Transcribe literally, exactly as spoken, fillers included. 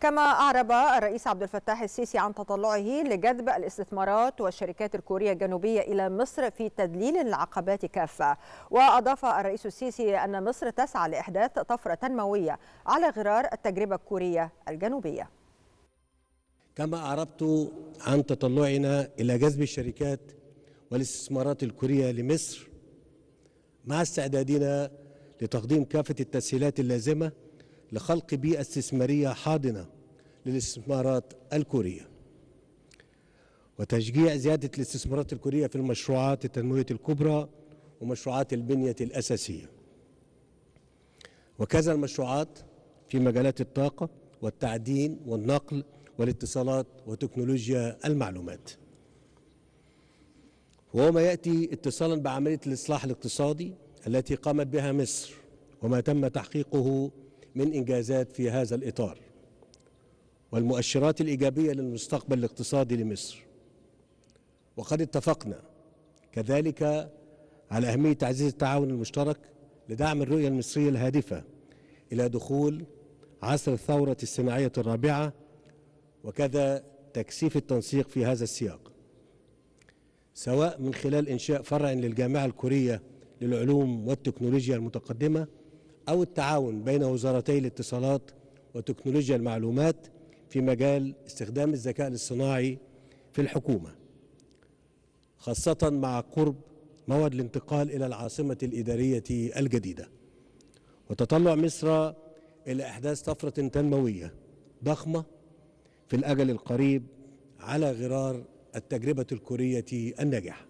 كما أعرب الرئيس عبد الفتاح السيسي عن تطلعه لجذب الاستثمارات والشركات الكورية الجنوبية إلى مصر في تذليل العقبات كافة. وأضاف الرئيس السيسي أن مصر تسعى لإحداث طفرة تنموية على غرار التجربة الكورية الجنوبية. كما أعربت عن تطلعنا إلى جذب الشركات والاستثمارات الكورية لمصر مع استعدادنا لتقديم كافة التسهيلات اللازمة لخلق بيئة استثمارية حاضنة للاستثمارات الكورية وتشجيع زيادة الاستثمارات الكورية في المشروعات التنموية الكبرى ومشروعات البنية الأساسية، وكذا المشروعات في مجالات الطاقة والتعدين والنقل والاتصالات وتكنولوجيا المعلومات، وهو ما يأتي اتصالا بعملية الإصلاح الاقتصادي التي قامت بها مصر وما تم تحقيقه من إنجازات في هذا الإطار والمؤشرات الإيجابية للمستقبل الاقتصادي لمصر. وقد اتفقنا كذلك على أهمية تعزيز التعاون المشترك لدعم الرؤية المصرية الهادفة إلى دخول عصر الثورة الصناعية الرابعة، وكذا تكثيف التنسيق في هذا السياق سواء من خلال إنشاء فرع للجامعة الكورية للعلوم والتكنولوجيا المتقدمة أو التعاون بين وزارتي الاتصالات وتكنولوجيا المعلومات في مجال استخدام الذكاء الاصطناعي في الحكومة، خاصة مع قرب موعد الانتقال إلى العاصمة الإدارية الجديدة. وتطلع مصر إلى إحداث طفرة تنموية ضخمة في الأجل القريب على غرار التجربة الكورية الناجحة.